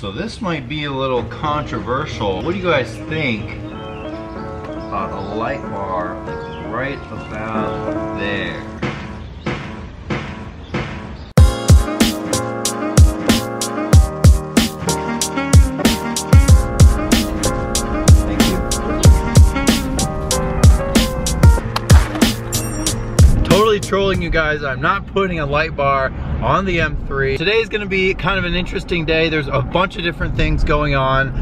So this might be a little controversial. What do you guys think about a light bar right about there? Trolling you guys, I'm not putting a light bar on the M3. Today's gonna be kind of an interesting day. There's a bunch of different things going on.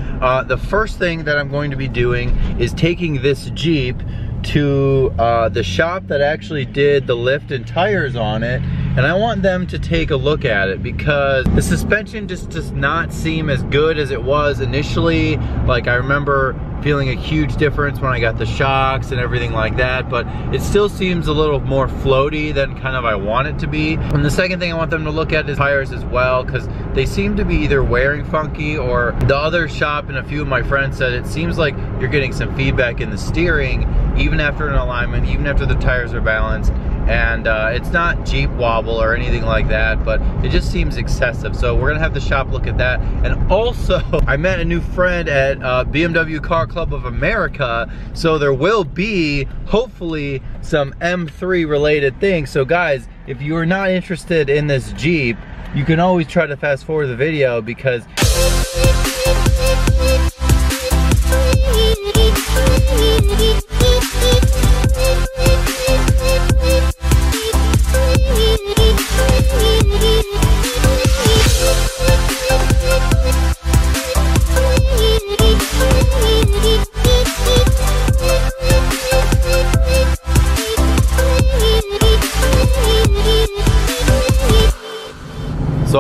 The first thing that I'm going to be doing is taking this Jeep to the shop that actually did the lift and tires on it, and I want them to take a look at it because the suspension just does not seem as good as it was initially. Like, I remember feeling a huge difference when I got the shocks and everything like that, but it still seems a little more floaty than kind of I want it to be. And the second thing I want them to look at is tires as well, because they seem to be either wearing funky, or the other shop and a few of my friends said it seems like you're getting some feedback in the steering even after an alignment, even after the tires are balanced. And it's not Jeep wobble or anything like that, but it just seems excessive. So we're gonna have the shop look at that. And also, I met a new friend at BMW Car Club of America, so there will be, hopefully, some M3 related things. So guys, if you are not interested in this Jeep, you can always try to fast forward the video because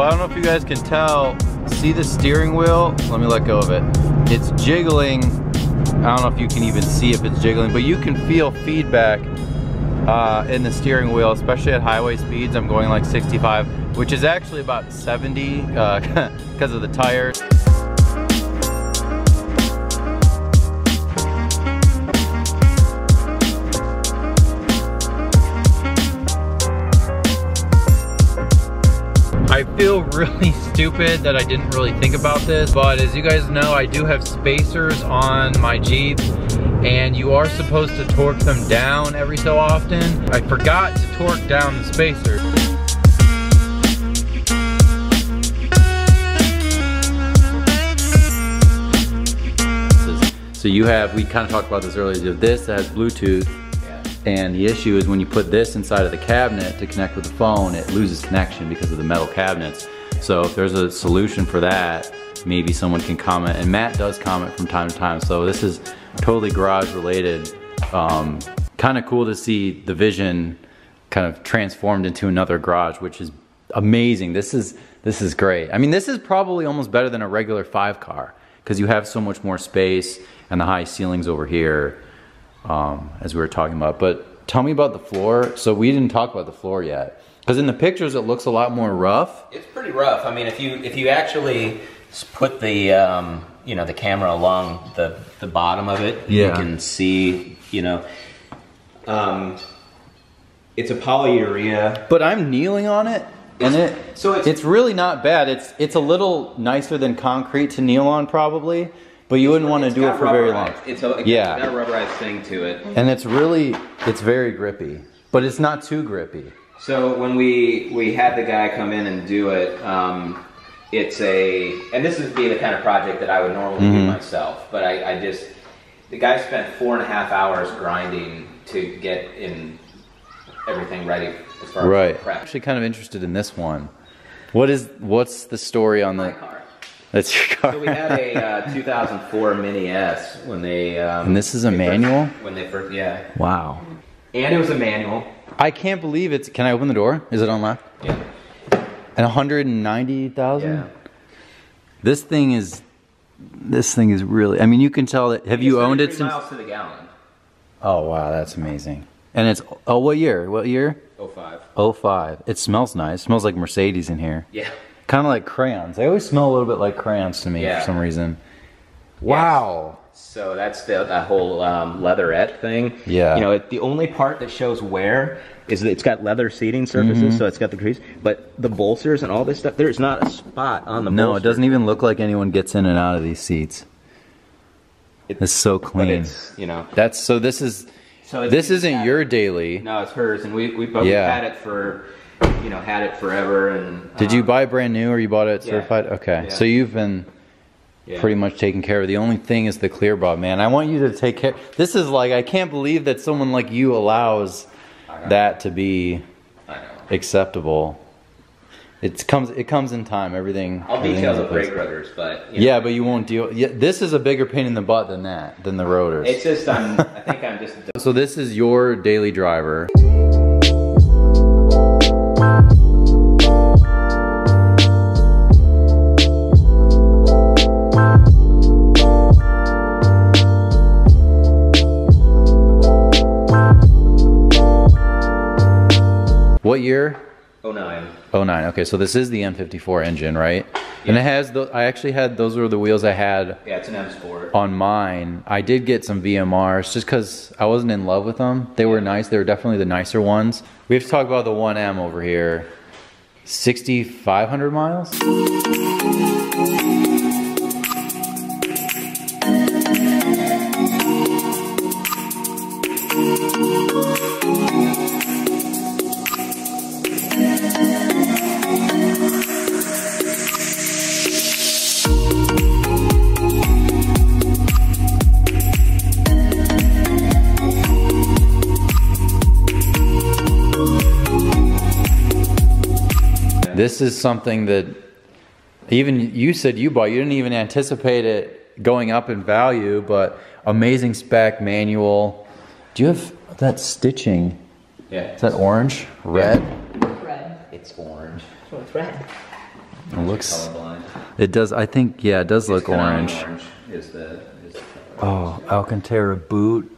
I don't know if you guys can tell, see the steering wheel? Let me let go of it. It's jiggling. I don't know if you can even see if it's jiggling, but you can feel feedback in the steering wheel, especially at highway speeds. I'm going like 65, which is actually about 70 because of the tires. I feel really stupid that I didn't really think about this, but as you guys know, I do have spacers on my Jeep, and you are supposed to torque them down every so often. I forgot to torque down the spacers. So you have, we kind of talked about this earlier, you have this that has Bluetooth, and the issue is when you put this inside of the cabinet to connect with the phone, it loses connection because of the metal cabinets. So if there's a solution for that, maybe someone can comment. And Matt does comment from time to time. So this is totally garage related. Kind of cool to see the vision kind of transformed into another garage, which is amazing. This is great. I mean, this is probably almost better than a regular 5 car because you have so much more space and the high ceilings over here. As we were talking about, but tell me about the floor. So we didn't talk about the floor yet, because in the pictures it looks a lot more rough. It's pretty rough. I mean, if you actually put the you know, the camera along the bottom of it, yeah, you can see, you know, it's a polyurea. But I'm kneeling on it, and it's really not bad. It's a little nicer than concrete to kneel on probably. But you wouldn't want to do it for very long. It's got a rubberized thing to it. And it's really, it's very grippy, but it's not too grippy. So when we had the guy come in and do it, and this would be the kind of project that I would normally do myself, but the guy spent 4.5 hours grinding to get in everything ready as far as prep. I'm actually kind of interested in this one. What's the story on the car? That's your car. So we had a 2004 Mini S when they... and this is a manual? Yeah. Wow. And it was a manual. I can't believe it's... Can I open the door? Is it unlocked? Yeah. And 190,000? Yeah. This thing is really... I mean, you can tell that... Have you owned it since... miles to the gallon. Oh, wow. That's amazing. And it's... Oh, what year? What year? 05. 05. It smells nice. It smells like Mercedes in here. Yeah. Kind of like crayons. They always smell a little bit like crayons to me for some reason. Wow. Yes. So that's that whole leatherette thing. Yeah. You know, the only part that shows wear is that it's got leather seating surfaces, so it's got the crease. But the bolsters and all this stuff, there's not a spot on the bolster. No, it doesn't even look like anyone gets in and out of these seats. It's so clean. It's, you know. That's so. This isn't your daily. No, it's hers, and we've had it for. You know, had it forever. And did you buy brand new, or you bought it certified? Okay, so you've been pretty much taken care of. The only thing is the clear bra, man. I want you to take care. This is like, I can't believe that someone like you allows that to be acceptable. It comes in time. Everything. I'll detail the brake rotors, but you know. Yeah, but you won't deal. Yeah, this is a bigger pain in the butt than the rotors. It's just I think I'm just. So this is your daily driver. What year? 09. 09, okay, so this is the M54 engine, right? Yeah. And it has, those were the wheels I had. Yeah, it's an M Sport. On mine, I did get some VMRs just because I wasn't in love with them. They were nice, they were definitely the nicer ones. We have to talk about the 1M over here. 6,500 miles? This is something that even you said you bought. You didn't even anticipate it going up in value, but amazing spec, manual. Do you have that stitching? Yeah. Is that orange? Red? Red. It's orange. Well, it's red. It looks colorblind. It does, I think, yeah, it does look orange. Orange is the color. Oh, Alcantara boot.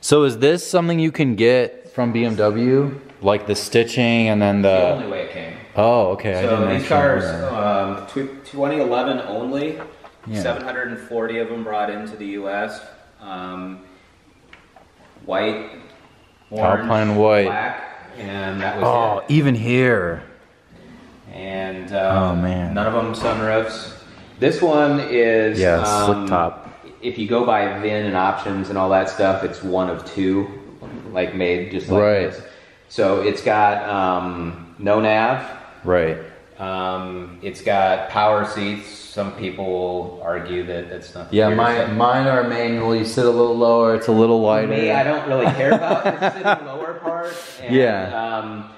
So is this something you can get from BMW? Like the stitching and then the... It's the only way it came. Oh, okay. So these cars, 2011 only, 740 of them brought into the U.S. White, orange, Alpine white, black, and that was it. Oh, even here. And oh, man. None of them sunroofs. This one is... Yeah, slick top. If you go by VIN and options and all that stuff, it's one of two, like made just like this. So it's got no nav. Right. It's got power seats. Some people argue that that's not. Yeah, mine are manual. You sit a little lower. It's a little wider. Me, I don't really care about the sitting lower part. And, yeah.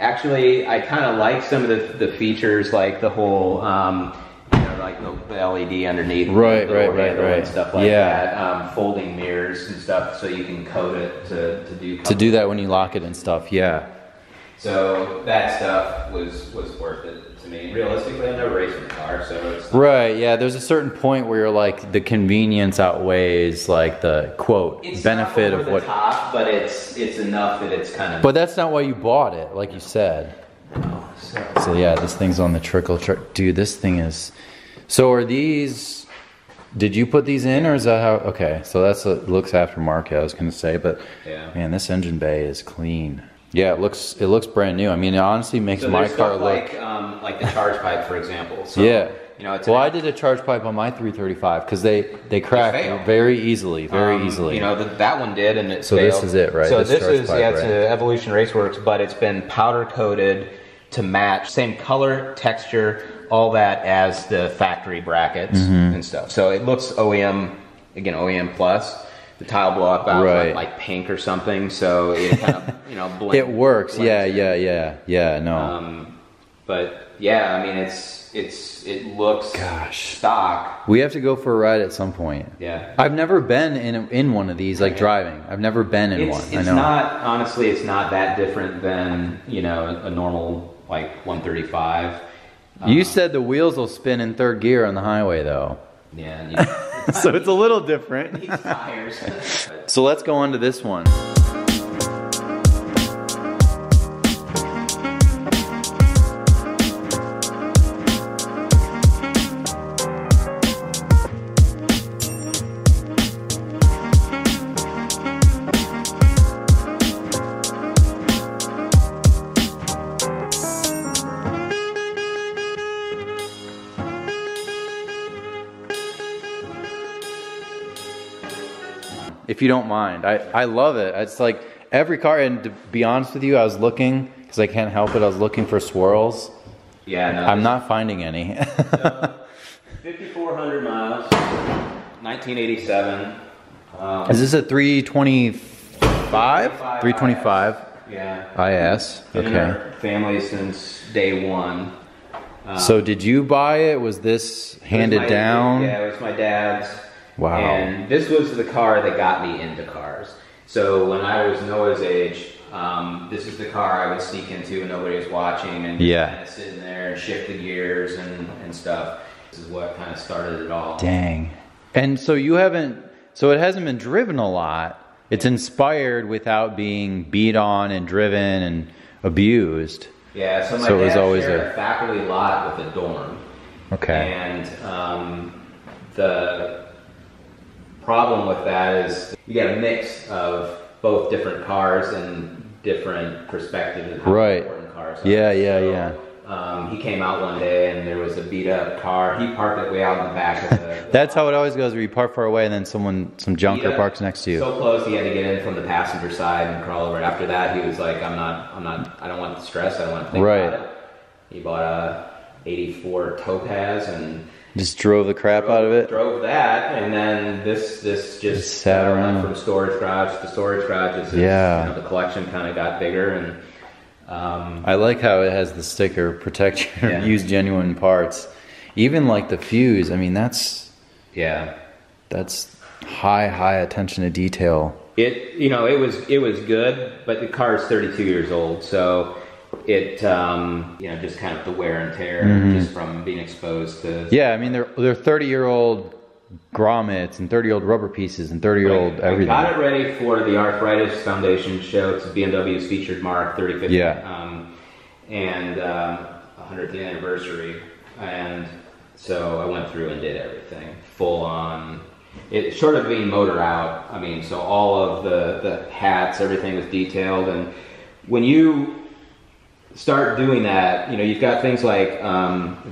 Actually, I kind of like some of the features, like the whole, you know, like the LED underneath. Right, the right. And stuff like that. Folding mirrors and stuff, so you can code it to do that when you lock it and stuff. Yeah. So that stuff was worth it to me. Realistically, I'm no racing car, so it's right. Yeah, there's a certain point where you're like the convenience outweighs like the quote benefit of what. It's not over the top, but it's enough that it's kind of. But that's not why you bought it, like you said. No. So yeah, this thing's on the trickle truck, dude. This thing is. So are these? Did you put these in, or is that how? Okay, so that's what looks aftermarket. I was gonna say, but yeah, man, this engine bay is clean. Yeah, it looks brand new. I mean, it honestly makes my car look like the charge pipe, for example. So, yeah, you know, it's well, I did a charge pipe on my 335 because they crack very easily, very easily. You know, that one did, and it failed. This is it, right? So this is it's an Evolution Raceworks, but it's been powder coated to match same color, texture, all that as the factory brackets and stuff. So it looks OEM again, OEM plus. The tile blow up out like pink or something, so it kind of, you know, blends. It works, yeah, no. But yeah, I mean, it looks stock. We have to go for a ride at some point. Yeah, I've never been in one of these, like driving. I've never been in one. I know. Not honestly, it's not that different than, you know, a normal like 135. You said the wheels will spin in third gear on the highway, though. Yeah. Yeah. So it's a little different. So let's go on to this one. if you don't mind. I love it. It's like every car, and to be honest with you, I was looking, because I can't help it, I was looking for swirls. Yeah, no, I'm not finding any. 5,400 miles, 1987. Is this a 325? 325. Yeah. IS. Okay. Been in our family since day one. So did you buy it? Was this handed down? Yeah, it was my dad's. Wow. And this was the car that got me into cars. So when I was Noah's age, this is the car I would sneak into and nobody was watching, and kind of sitting there and shift the gears and stuff. This is what kind of started it all. Dang. And so you haven't, so it hasn't been driven a lot. It's inspired without being beat on and driven and abused. Yeah, so my dad shared a faculty lot with a dorm. Okay. And the problem with that is you get a mix of both different cars and different perspectives of how important cars are. Yeah. He came out one day and there was a beat up car. He parked it way out in the back of the That's how it always goes, where you park far away and then someone, some junker parks next to you. So close, he had to get in from the passenger side and crawl over. After that, he was like, I don't want the stress, I don't want to think about it. He bought a 84 Topaz and just drove the crap out of it. Drove that, and then this just sat around from storage garage to storage garage. It's you know, the collection kind of got bigger, and I like how it has the sticker: protect your use genuine parts. Even like the fuse. I mean, that's that's high attention to detail. It it was good, but the car is 32 years old, so. It, you know, just kind of the wear and tear just from being exposed to... Yeah, I mean, they're 30-year-old grommets and 30-year-old rubber pieces and 30-year-old everything. I got it ready for the Arthritis Foundation show. It's BMW's featured mark, 35th, and 100th anniversary. And so I went through and did everything full on. It short of being motor out. I mean, so all of the hats, everything was detailed. And when you... start doing that, you know, you've got things like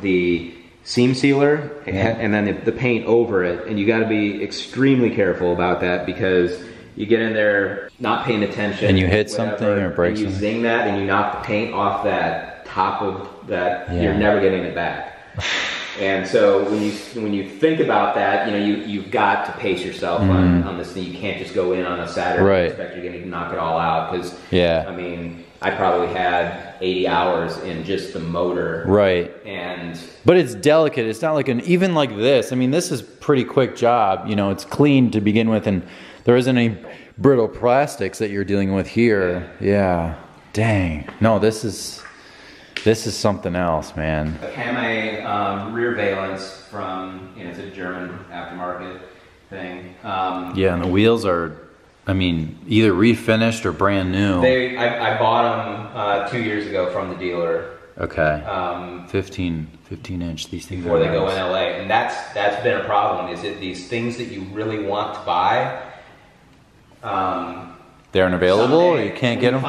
the seam sealer and then the paint over it, and you got to be extremely careful about that, because you get in there not paying attention and you hit something or break something, you zing that and you knock the paint off that top of that, you're never getting it back. And so when you think about that, you know, you've got to pace yourself on this thing. You can't just go in on a Saturday and expect you're going to knock it all out, because I mean, I probably had 80 hours in just the motor. Right. And but it's delicate. It's not like an, even like this. I mean, this is pretty quick job. You know, it's clean to begin with, and there isn't any brittle plastics that you're dealing with here. Yeah. Dang. No, this is something else, man. A Came rear valence from, you know, it's a German aftermarket thing. Yeah, and the wheels are, I mean, either refinished or brand new. I bought them 2 years ago from the dealer. Okay. 15 inch. These things before they go in LA, and that's been a problem. Is it these things that you really want to buy? They're unavailable, or you can't get them.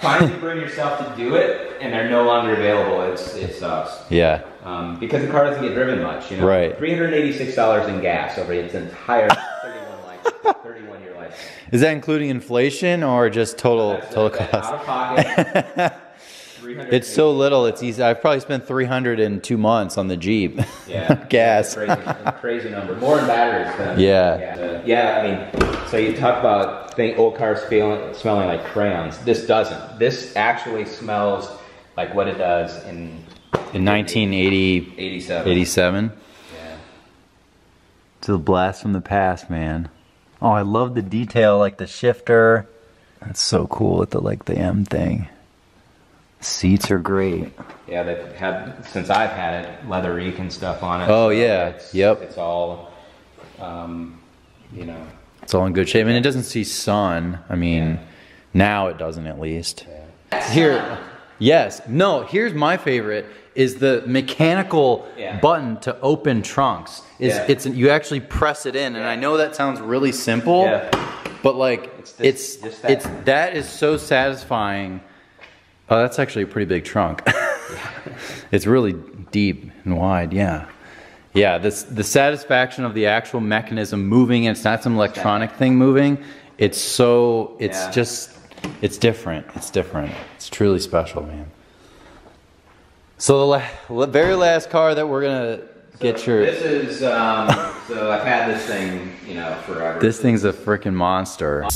Finally bring yourself to do it, and they're no longer available. It sucks. Yeah. Because the car doesn't get driven much, you know. Right. $386 in gas over its entire 31 year life. Is that including inflation or just total cost? Out of pocket. It's so little. It's easy. I've probably spent $300 in 2 months on the Jeep. Yeah. Gas. Crazy number. More in batteries than I mean, so you talk about old cars smelling like crayons. This doesn't. This actually smells like what it does in 1987. Yeah. It's a blast from the past, man. Oh, I love the detail, like the shifter. That's so cool with the the M thing. Seats are great. Yeah, they've had, since I've had it, leather reek and stuff on it. Oh, so yeah. It's all, you know. It's all in good shape. And it doesn't see sun. I mean, now it doesn't, at least. Yeah. Here, here's my favorite, is the mechanical button to open trunks. You actually press it in, and I know that sounds really simple, but like that is so satisfying. Oh, that's actually a pretty big trunk. It's really deep and wide, Yeah, the satisfaction of the actual mechanism moving, and it's not some electronic thing moving. It's so, it's just, it's different. It's different. It's truly special, man. So the very last car that we're going to get your... This is, so I've had this thing, you know, forever. This thing's a freaking monster.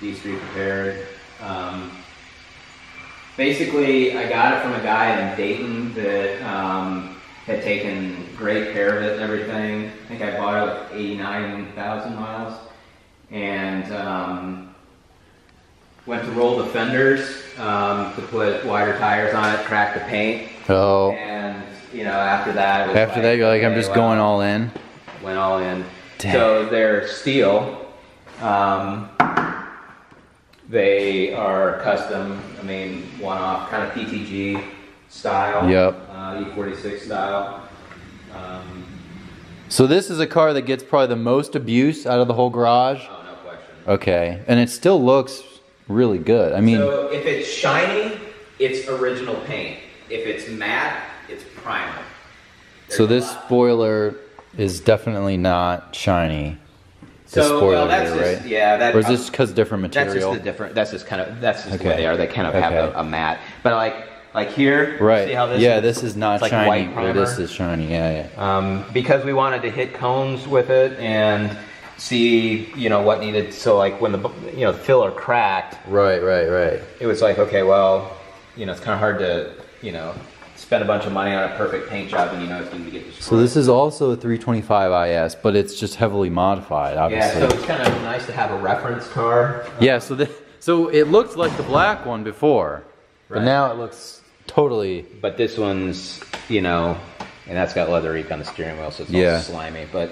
D Street Prepared. Basically, I got it from a guy in Dayton that had taken great care of it and everything. I think I bought it with 89,000 miles, and went to roll the fenders to put wider tires on it, crack the paint. Oh. And you know, after that, after that, you're like, I'm just going all in. Went all in. Damn. So they're steel. They are custom, I mean, one-off, kind of PTG style, yep. E46 style. So this is a car that gets probably the most abuse out of the whole garage? Oh, no question. Okay, and it still looks really good. I mean, so if it's shiny, it's original paint. If it's matte, it's primer. So this spoiler is definitely not shiny. So, well, that's here, just, right? Yeah. That, or is this because different material? That's just the different, that's just kind of, that's just okay. The way they are. They kind of have a matte. But like here, right. See how this is? This is not like shiny, white primer. But this is shiny, yeah. Because we wanted to hit cones with it and see, you know, what needed. So like when the, you know, the filler cracked. Right. It was like, okay, well, you know, it's kind of hard to, you know, spend a bunch of money on a perfect paint job and you know it's going to get destroyed. So this is also a 325 IS, but it's just heavily modified, obviously. Yeah, so it's kind of nice to have a reference car. Yeah, so it looked like the black one before, but now it looks totally... But this one's, you know, and that's got leather ink on the steering wheel, so it's all slimy. But,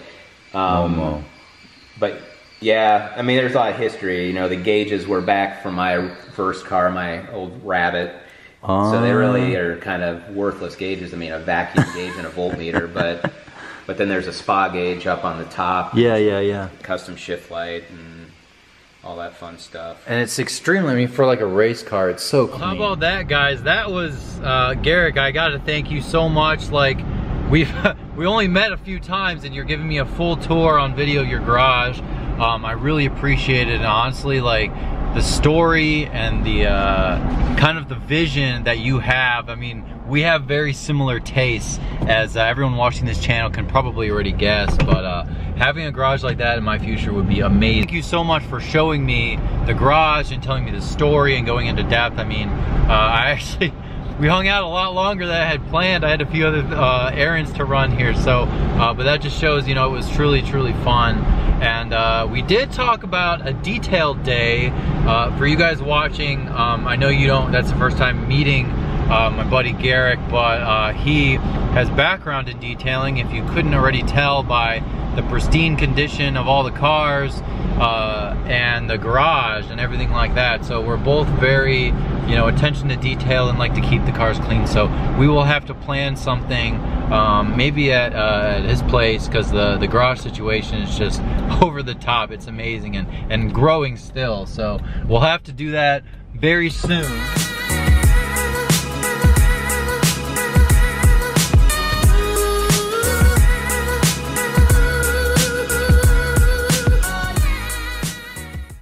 but yeah, I mean, there's a lot of history. You know, the gauges were back from my first car, my old Rabbit. So they really are kind of worthless gauges. I mean, a vacuum gauge and a voltmeter, but then there's a spa gauge up on the top. Yeah. Custom shift light and all that fun stuff. And it's extremely, I mean, for like a race car, it's so clean. How about that, guys? That was Garrick. I got to thank you so much. Like, we only met a few times, and you're giving me a full tour on video of your garage. I really appreciate it. And honestly, like, the story and the kind of the vision that you have, I mean, we have very similar tastes, as everyone watching this channel can probably already guess, but having a garage like that in my future would be amazing. Thank you so much for showing me the garage and telling me the story and going into depth. I mean, I actually, we hung out a lot longer than I had planned. I had a few other errands to run here, so, but that just shows, you know, it was truly, truly fun. And we did talk about a detailed day. For you guys watching, I know you don't, that's the first time meeting my buddy Garrick, but he has background in detailing, if you couldn't already tell by the pristine condition of all the cars and the garage and everything like that. So we're both very, you know, attention to detail and like to keep the cars clean. So we will have to plan something, maybe at his place, because the garage situation is just over the top. It's amazing and growing still. So we'll have to do that very soon.